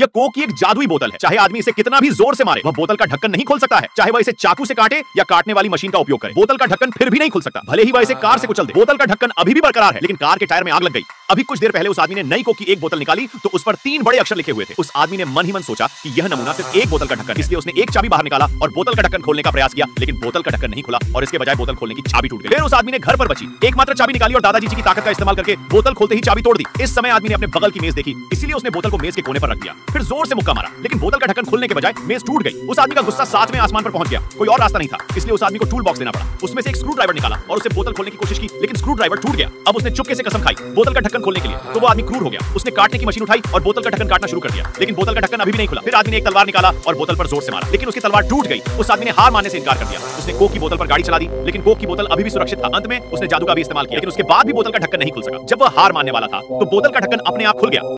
यह कोक की एक जादुई बोतल है। चाहे आदमी इसे कितना भी जोर से मारे वह बोतल का ढक्कन नहीं खोल सकता है। चाहे वह इसे चाकू से काटे या काटने वाली मशीन का उपयोग करे बोतल का ढक्कन फिर भी नहीं खुल सकता। भले ही वह इसे कार से कुचल दे बोतल का ढक्कन अभी भी बरकरार है। लेकिन कार के टायर में आग लग गई। अभी कुछ देर पहले उस आदमी ने नई कोक की एक बोतल निकाली तो उस पर 3 बड़े अक्षर लिखे हुए थे। उस आदमी ने मन ही मन सोचा कि यह नमूना सिर्फ एक बोतल का ढक्कन है। इसलिए उसने एक चाबी बाहर निकाला और बोतल का ढक्कन खोलने का प्रयास किया, लेकिन बोतल का ढक्कन नहीं खुला और इसके बजाय बोतल खोलने की चाबी टूट गई। फिर उस आदमी ने घर पर बची एकमात्र चाबी निकाली और दादाजी की ताकत का इस्तेमाल करके बोतल खोलते ही चाबी तोड़ दी। इस समय आदमी ने अपने बगल की मेज देखी, इसलिए उसने बोतल को मेज के कोने पर रख दिया। फिर जोर से मुक्का मारा, लेकिन बोतल का ढक्कन खुलने के बजाय मेज टूट गई। उस आदमी का गुस्सा 7वें आसमान पर पहुंच गया। कोई और रास्ता नहीं था, इसलिए उस आदमी को टूल बॉक्स देना पड़ा। उसमें से एक स्क्रू ड्राइवर निकाला और उसे बोतल खोलने की कोशिश की, लेकिन स्क्रू ड्राइवर टूट गया। अब उसने चुपके से कसम खाई बोतल का ढक्कन खोलने के लिए, तो वो आदमी क्रूर हो गया। उसने काटने की मशीन उठाई और बोतल का ढक्कन काटना शुरू कर दिया, लेकिन बोतल का ढक्कन अभी भी नहीं खुला। फिर आदमी ने एक तलवार निकाला और बोतल पर जोर से मारा, लेकिन उसकी तलवार टूट गई। उस आदमी ने हार मानने से इनकार कर दिया। उसने कोक की बोतल पर गाड़ी चला दी, लेकिन कोक की बोतल अभी भी सुरक्षित था। अंत में उसने जादू का भी इस्तेमाल किया, लेकिन उसके बाद भी बोतल का ढक्कन नहीं खुल सका। जब वह हार मानने वाला था तो बोतल का ढक्कन अपने आप खुल गया।